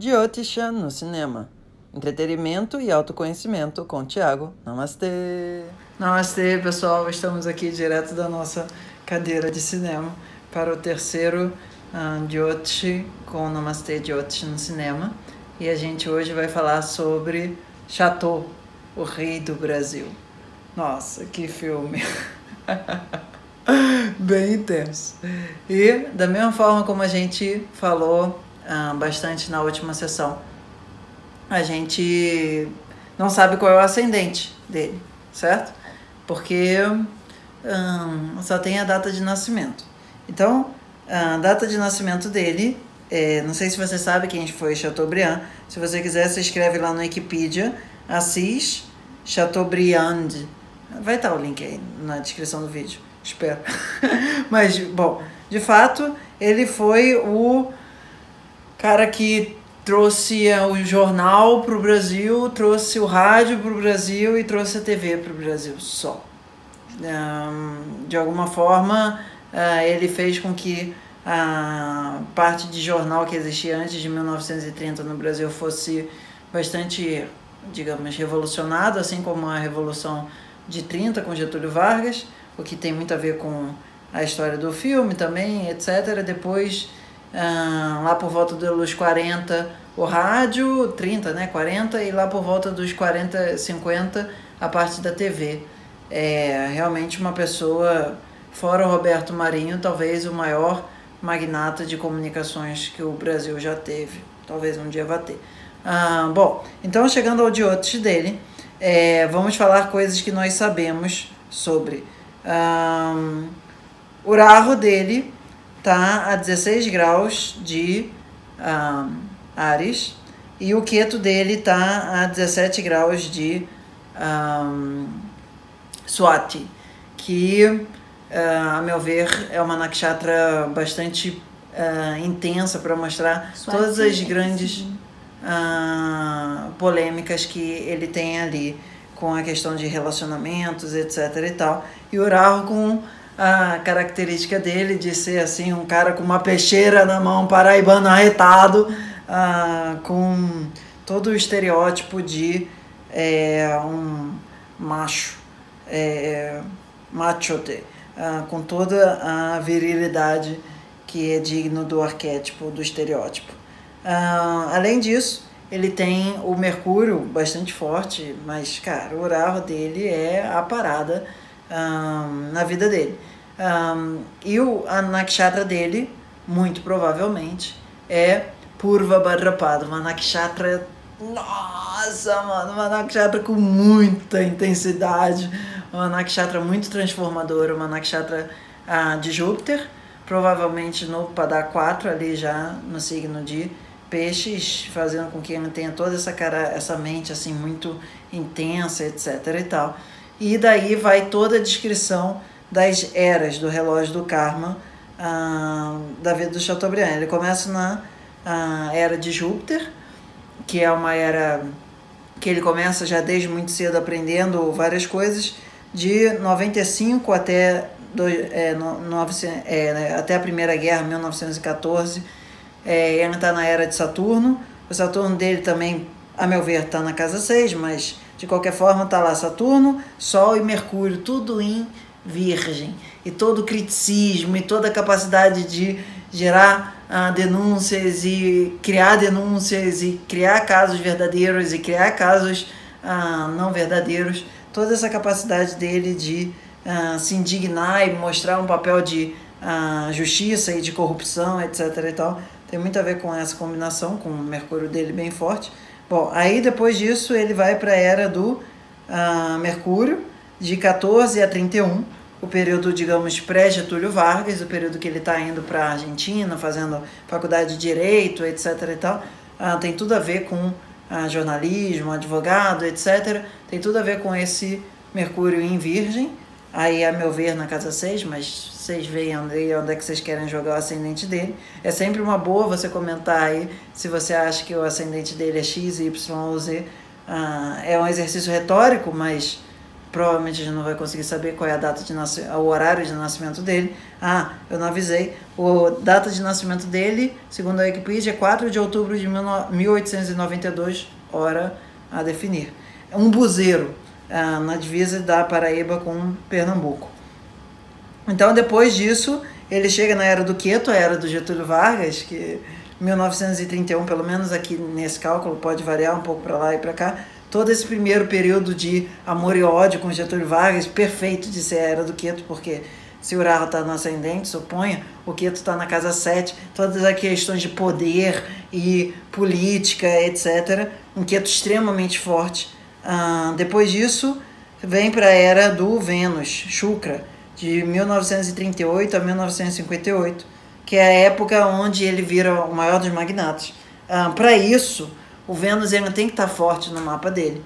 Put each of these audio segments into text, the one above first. Jyotish no cinema. Entretenimento e autoconhecimento com Tiago. Namastê! Namastê, pessoal! Estamos aqui direto da nossa cadeira de cinema para o terceiro Jyotish com Namastê Jyotish no cinema. E a gente hoje vai falar sobre Chateau, o Rei do Brasil. Nossa, que filme! Bem intenso. E da mesma forma como a gente falou bastante na última sessão, a gente não sabe qual é o ascendente dele, certo? Porque só tem a data de nascimento. Então, a data de nascimento dele, não sei se você sabe quem foi Chateaubriand. Se você quiser, se escreve lá no Wikipedia, Assis Chateaubriand. Vai estar o link aí na descrição do vídeo, espero. Mas, bom, de fato, ele foi o cara que trouxe o jornal para o Brasil, trouxe o rádio para o Brasil e trouxe a TV para o Brasil só. De alguma forma, ele fez com que a parte de jornal que existia antes de 1930 no Brasil fosse bastante, digamos, revolucionado, assim como a Revolução de 30 com Getúlio Vargas, o que tem muito a ver com a história do filme também, etc. Depois, lá por volta dos 40 o rádio, 30, né, 40, e lá por volta dos 40, 50 a parte da TV. É realmente uma pessoa, fora o Roberto Marinho, talvez o maior magnata de comunicações que o Brasil já teve, talvez um dia vá ter. Bom, então chegando ao Jyotish dele, vamos falar coisas que nós sabemos sobre o Rahu dele. Está a 16 graus de Áries, e o Ketu dele está a 17 graus de Swati, que, a meu ver, é uma Nakshatra bastante intensa para mostrar Swati, todas as grandes polêmicas que ele tem ali, com a questão de relacionamentos, etc. e tal, e o Rahu com a característica dele de ser assim um cara com uma peixeira na mão, paraibano arretado, com todo o estereótipo de um macho, machote, com toda a virilidade que é digno do arquétipo, do estereótipo. Além disso, ele tem o Mercúrio bastante forte, mas, cara, o Rahu dele é a parada na vida dele. E a nakshatra dele, muito provavelmente, é Purva Bhadrapada, uma nakshatra, nossa, mano, uma nakshatra com muita intensidade, uma nakshatra muito transformadora, uma nakshatra de Júpiter, provavelmente no Padá 4, ali já no signo de Peixes, fazendo com que ele tenha toda essa cara, essa mente assim muito intensa, etc. e tal. E daí vai toda a descrição das eras do relógio do karma da vida do Chateaubriand. Ele começa na era de Júpiter, que é uma era que ele começa já desde muito cedo aprendendo várias coisas, de 95 até a Primeira Guerra, 1914, ele está na era de Saturno. O Saturno dele também, a meu ver, está na casa 6, mas de qualquer forma está lá Saturno, Sol e Mercúrio, tudo em Virgem. E todo o criticismo e toda a capacidade de gerar denúncias e criar casos verdadeiros e criar casos não verdadeiros. Toda essa capacidade dele de se indignar e mostrar um papel de justiça e de corrupção, etc. e tal. Tem muito a ver com essa combinação, com o Mercúrio dele bem forte. Bom, aí depois disso ele vai para a era do Mercúrio, de 14 a 31, o período, digamos, pré-Getúlio Vargas, o período que ele está indo para a Argentina, fazendo faculdade de Direito, etc. e tal. Tem tudo a ver com jornalismo, advogado, etc. Tem tudo a ver com esse Mercúrio em Virgem, aí a meu ver na casa 6, mas vocês veem onde é que vocês querem jogar o ascendente dele. É sempre uma boa você comentar aí se você acha que o ascendente dele é X, Y ou Z. É um exercício retórico, mas provavelmente a gente não vai conseguir saber qual é a data de nascimento, o horário de nascimento dele. Ah, eu não avisei, a data de nascimento dele, segundo a Wikipedia, é 4 de outubro de 1892, hora a definir. É um buzeiro na divisa da Paraíba com Pernambuco. Então, depois disso, ele chega na era do Ketu, a era do Getúlio Vargas, que 1931, pelo menos aqui nesse cálculo, pode variar um pouco para lá e para cá. Todo esse primeiro período de amor e ódio com Getúlio Vargas, perfeito de ser a era do Ketu, porque se o Rahu está no ascendente, suponha, o Ketu está na casa 7, todas as questões de poder e política, etc. Um Ketu extremamente forte. Depois disso, vem para a era do Vênus, Shukra, de 1938 a 1958, que é a época onde ele vira o maior dos magnatas. Para isso, o Vênus ainda tem que estar forte no mapa dele.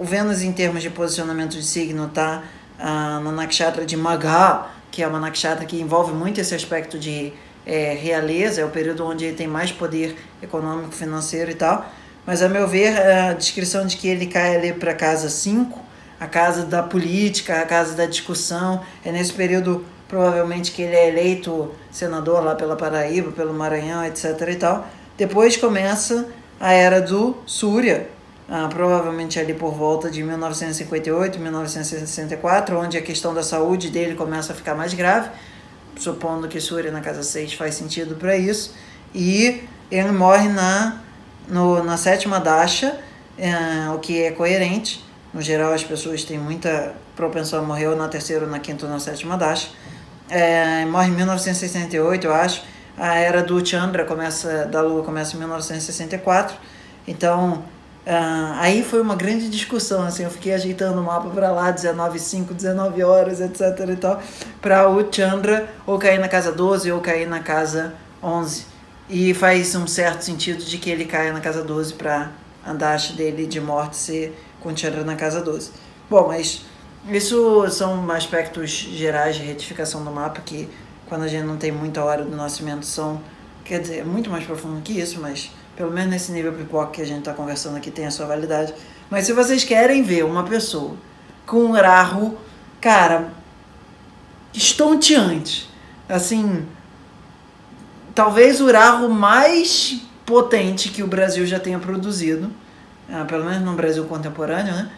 O Vênus, em termos de posicionamento de signo, está na Nakshatra de Magha, que é uma Nakshatra que envolve muito esse aspecto de realeza, é o período onde ele tem mais poder econômico, financeiro e tal. Mas, a meu ver, a descrição de que ele cai ali para a casa 5, a casa da política, a casa da discussão, é nesse período, provavelmente, que ele é eleito senador lá pela Paraíba, pelo Maranhão, etc. e tal. Depois começa a era do Surya, provavelmente ali por volta de 1958, 1964, onde a questão da saúde dele começa a ficar mais grave, supondo que Surya na casa 6 faz sentido para isso, e ele morre na sétima dasha, o que é coerente. No geral, as pessoas têm muita propensão a morrer ou na terceira, ou na quinta, ou na sétima dasha. Morre em 1968, eu acho. A era do Chandra, da Lua, começa em 1964. Então, aí foi uma grande discussão. Assim, eu fiquei ajeitando o mapa para lá, 19h05, 19 horas, etc. e tal, para o Chandra ou cair na casa 12 ou cair na casa 11. E faz um certo sentido de que ele caia na casa 12 para a dasha dele de morte ser com Chandra na casa 12. Bom, mas isso são aspectos gerais de retificação do mapa que, quando a gente não tem muita hora do nascimento, são, quer dizer, é muito mais profundo que isso, mas pelo menos nesse nível pipoca que a gente está conversando aqui tem a sua validade. Mas se vocês querem ver uma pessoa com um Rahu, cara, estonteante, assim, talvez o Rahu mais potente que o Brasil já tenha produzido, pelo menos no Brasil contemporâneo, né?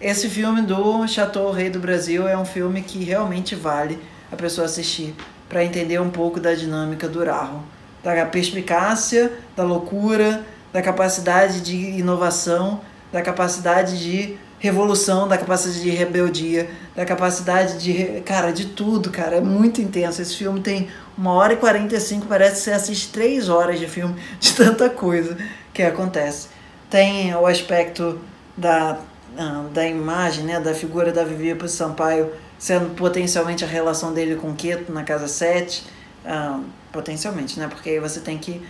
Esse filme do Chateau, o Rei do Brasil, é um filme que realmente vale a pessoa assistir para entender um pouco da dinâmica do Rahu, da perspicácia, da loucura, da capacidade de inovação, da capacidade de revolução, da capacidade de rebeldia, da capacidade de... Cara, de tudo, cara. É muito intenso. Esse filme tem 1h45, parece que você assiste 3 horas de filme, de tanta coisa que acontece. Tem o aspecto da imagem, né, da figura da Vivian Pro Sampaio, sendo potencialmente a relação dele com Ketu na casa 7, potencialmente, né, porque aí você tem que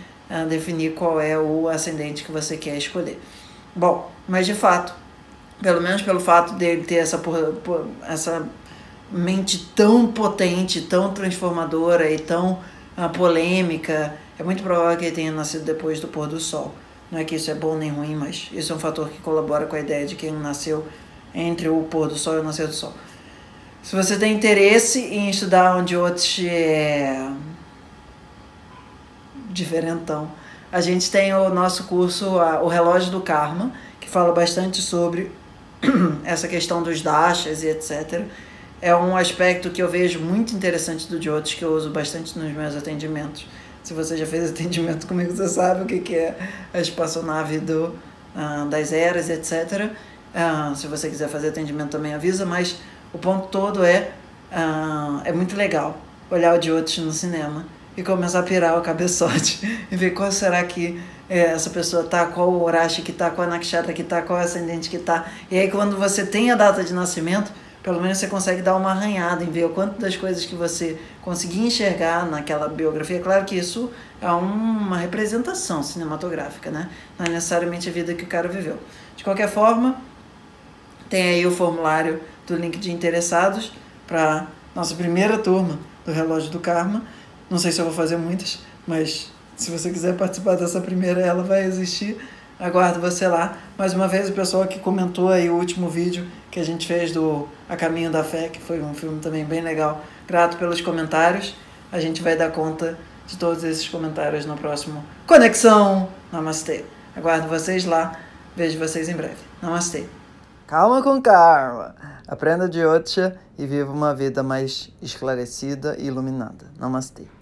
definir qual é o ascendente que você quer escolher. Bom, mas de fato, pelo menos pelo fato dele ter essa mente tão potente, tão transformadora e tão polêmica, é muito provável que ele tenha nascido depois do pôr do sol. Não é que isso é bom nem ruim, mas isso é um fator que colabora com a ideia de que ele nasceu entre o pôr do sol e o nascer do sol. Se você tem interesse em estudar onde Jyotish é diferentão, a gente tem o nosso curso, o Relógio do Karma, que fala bastante sobre essa questão dos dashas e etc. É um aspecto que eu vejo muito interessante do Jyotish, que eu uso bastante nos meus atendimentos. Se você já fez atendimento comigo, você sabe o que é a espaçonave das eras, etc. Se você quiser fazer atendimento também avisa, mas o ponto todo é muito legal olhar o Jyotish no cinema e começar a pirar o cabeçote e ver qual será que essa pessoa tá, qual o Horashi que tá, qual a Nakshatra que tá, qual o ascendente que tá. E aí quando você tem a data de nascimento, pelo menos você consegue dar uma arranhada em ver o quanto das coisas que você conseguir enxergar naquela biografia. Claro que isso é uma representação cinematográfica, né? Não é necessariamente a vida que o cara viveu. De qualquer forma, tem aí o formulário do link de interessados para nossa primeira turma do Relógio do Karma. Não sei se eu vou fazer muitas, mas se você quiser participar dessa primeira, ela vai existir. Aguardo você lá. Mais uma vez, o pessoal que comentou aí o último vídeo que a gente fez do A Caminho da Fé, que foi um filme também bem legal. Grato pelos comentários. A gente vai dar conta de todos esses comentários no próximo Conexão Namastê. Aguardo vocês lá. Vejo vocês em breve. Namastê. Calma com karma. Aprenda Jyotish e viva uma vida mais esclarecida e iluminada. Namastê.